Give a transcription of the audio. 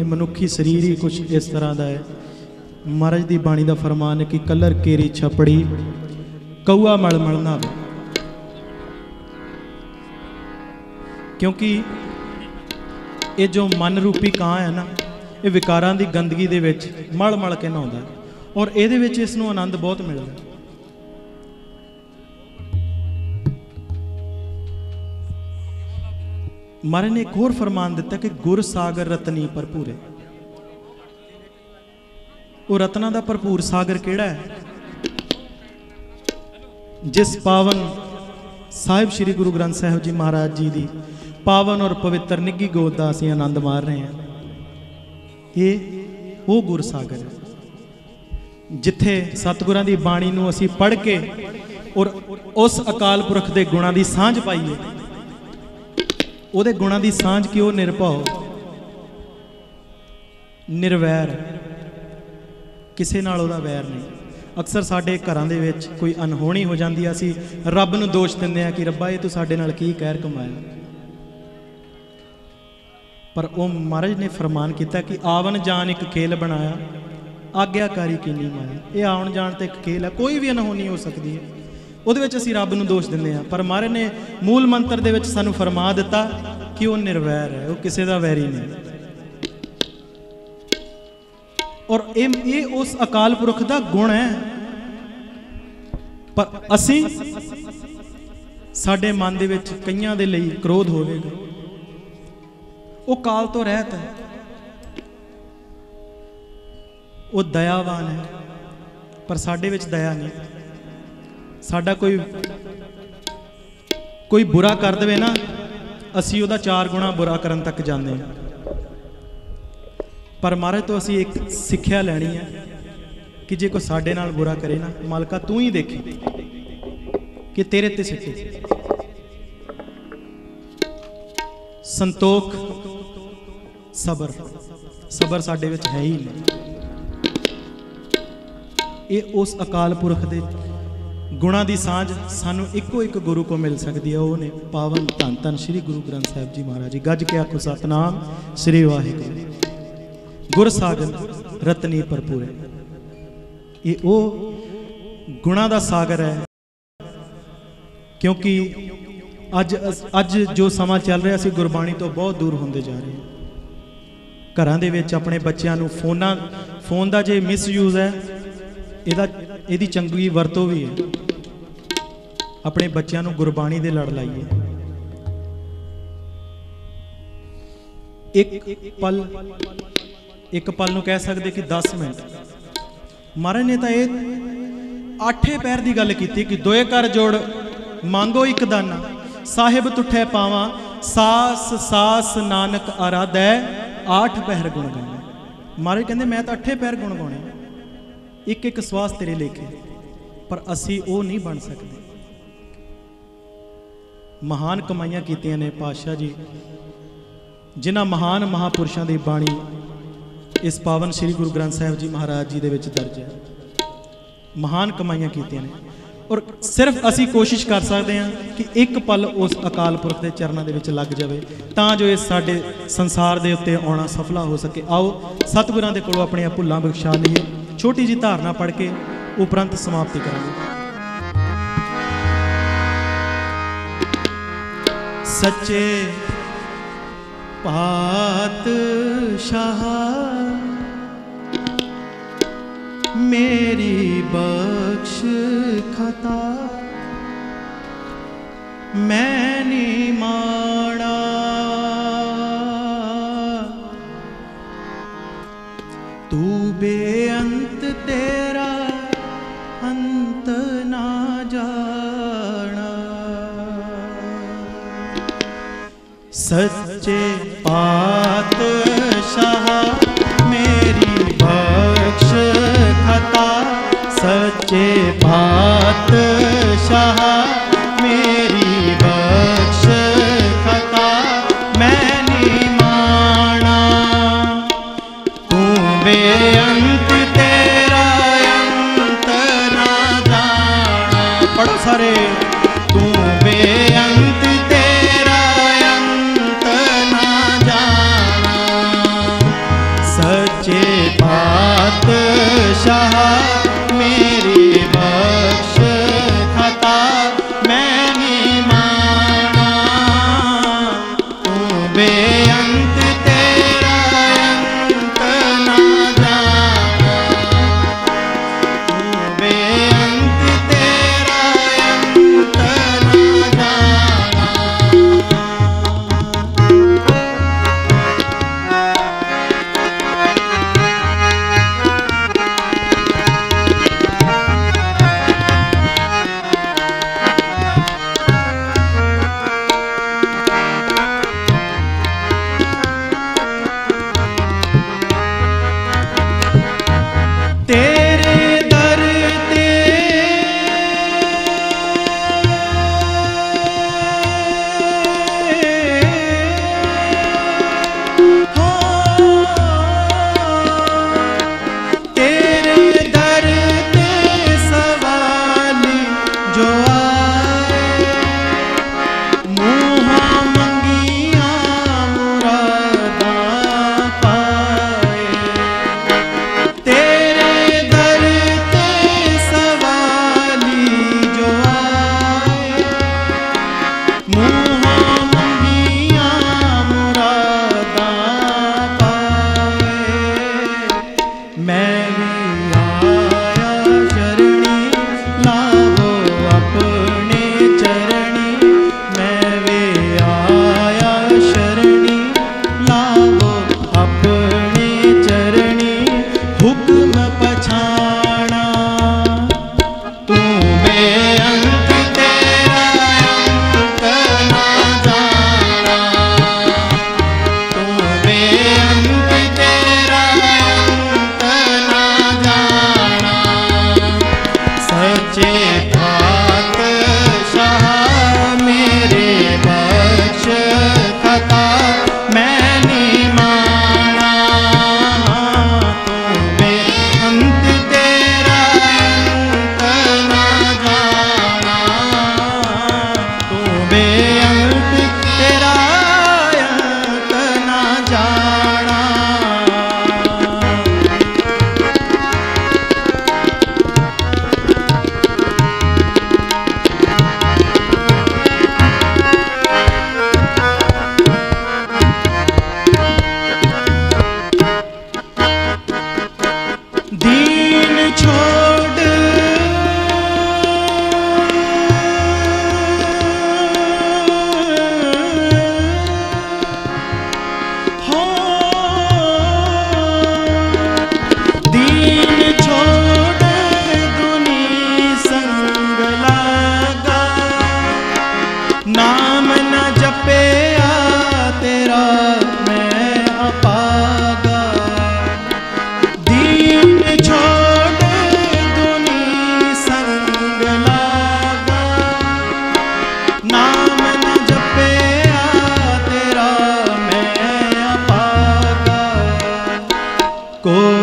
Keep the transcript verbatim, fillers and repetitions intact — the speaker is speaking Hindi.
ये मनुखी शरीर ही कुछ इस तरह का है। महाराज की बाणी का फरमान है कि कलर केरी छपड़ी कौआ मलमल ना आवे, क्योंकि ये जो मन रूपी कां है ना, ये विकारां की गंदगी दे विच मल मल के नहांदा और ये इस आनंद बहुत मिलता है। महाराज ने एक होर फरमान दिता कि गुर सागर रतनी भरपूरे, वो रत्ना का भरपूर सागर केड़ा है? जिस पावन साहिब श्री गुरु ग्रंथ साहिब जी महाराज जी की पावन और पवित्र निघी गोद का असीं आनंद मार रहे हैं, ये वो गुर सागर है जिथे सतगुरां की बाणी नूं असीं पढ़ के और उस अकाल पुरख के गुणों की सांझ पाईए। उहदे गुणों की सांझ कि वह निरभाव, निर्वैर, किसी नाल उहदा वैर नहीं। अक्सर साढ़े घरों दे विच कोई अनहोनी हो जाती है, असी रब नूं दोष दिंदे आ कि रब्बा ये तू साडे नाल की कहर कमाया, पर वो महाराज ने फरमान किया कि आवन जान एक खेल बनाया, आग्याकारी कीनी माया। ये आउण जान तो एक खेल है, कोई भी अनहोनी हो सकती है, उहदे विच असीं रब नूं दोष दिंदे आ, पर महाराज ने मूल मंत्र दे विच सानूं फरमा दिता कि वो निर्वैर है, वो किसी का वैरी नहीं। और एम ये उस अकाल पुरख का गुण है, पर असी साडे मन दे विच कईयां दे लई क्रोध होवेगा, वो काल तो रहत है, वो दयावान है, पर साडे विच दया नहीं। साडा कोई कोई बुरा कर देवे ना, असी उहदा चार गुणा बुरा करन तक जांदे हां, पर महाराज तो असी एक सिक्ख्या लैनी है कि जे कोई साडे नाल बुरा करे ना, मालका तू ही देखी कि तेरे ते सिटे। संतोख, सबर, सबर साडे विच है ही नहीं। ये उस अकाल पुरख दे गुणों की सांझ सानू इको एक गुरु को मिल सकती है, उन्हें पावन धन धन श्री गुरु ग्रंथ साहिब जी महाराज जी। गज के आखो सतनाम, श्रीवाहेगुरु। गुर सागर रतनी भरपूर है, ये वो गुणा का सागर है। क्योंकि अज अज जो समा चल रहा है, गुरबाणी तो बहुत दूर होंदे जा रहे हैं। घरां दे विच अपने बच्चों को फोना फोन का जे मिस यूज़ है, इहदा इहदी चंगी वरतों भी है। अपने बच्चों को गुरबाणी दे लड़ लाइए, एक पल एक पल नूं कह सकते कि दस मिनट। महाराज ने तो ये आठे पैर की गल की कि दोए कर जोड़ मांगो एक दाना, साहिब तुठे पावा सास सास नानक आराधै आठ पैर गुण गाने। महाराज कहते मैं तो अठे पैर गुण गाने, एक एक स्वास तेरे लेखे, पर असी वो नहीं बन सकते। महान कमाइयां कीतियां ने पातशाह जी, जिन्हां महान महापुरुषों की बाणी इस पावन श्री गुरु ग्रंथ साहिब जी महाराज जी दे विच दर्ज है। महान कमाइयां कीतियां ने, और सिर्फ असी कोशिश कर सकते हैं कि एक पल उस अकाल पुरख के चरणों के विच लग जाए, तां जो इस साडे संसार दे उत्ते आउणा सफला हो सके। आओ सतगुरां दे कोलों अपणियां भुल्लां बख्शा लईए। छोटी जी धारना पढ़ के उपरंत समाप्ति करांगे। सच्चे पातशाह मेरी बख्श खता मैंने माना, तू बेअंत तेरा अंत ना जाना। सच्चे पातशाह मेरी बख्श खता, सच्चे पातशाह मेरी बख्श खता मैंने माना, तू बेअंत तेरा अंत ना जाना। पढ़ो सारे, तू बेअंत तेरा अंत ना जाना, पातशाह मेरी बख्श खता मैंने माना, तू बेअंत तेरा अंत ना जाना, तू बेअंत तेरा अंत ना जाना। Go